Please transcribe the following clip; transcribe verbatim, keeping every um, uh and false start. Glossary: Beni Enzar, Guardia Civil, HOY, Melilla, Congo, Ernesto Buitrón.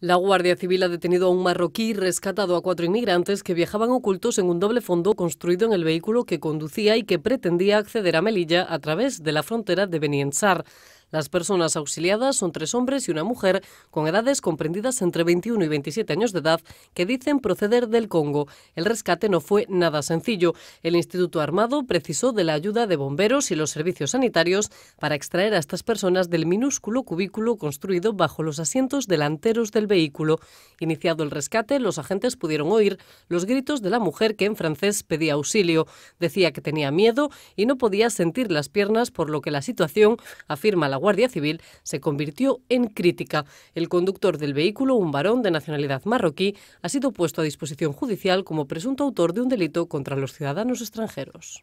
La Guardia Civil ha detenido a un marroquí y rescatado a cuatro inmigrantes que viajaban ocultos en un doble fondo construido en el vehículo que conducía y que pretendía acceder a Melilla a través de la frontera de Beni Enzar. Las personas auxiliadas son tres hombres y una mujer con edades comprendidas entre veintiuno y veintisiete años de edad que dicen proceder del Congo. El rescate no fue nada sencillo. El Instituto Armado precisó de la ayuda de bomberos y los servicios sanitarios para extraer a estas personas del minúsculo cubículo construido bajo los asientos delanteros del vehículo. Iniciado el rescate, los agentes pudieron oír los gritos de la mujer que en francés pedía auxilio. Decía que tenía miedo y no podía sentir las piernas, por lo que la situación, afirma la Guardia Civil, se convirtió en crítica. El conductor del vehículo, un varón de nacionalidad marroquí, ha sido puesto a disposición judicial como presunto autor de un delito contra los ciudadanos extranjeros.